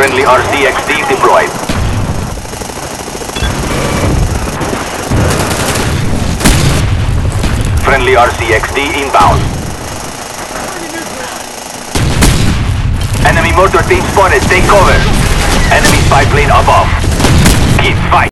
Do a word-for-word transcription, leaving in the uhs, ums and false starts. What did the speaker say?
Friendly R C X D deployed. Friendly R C X D inbound. Enemy mortar team spotted, take cover. Enemy spy plane above. Keep fighting.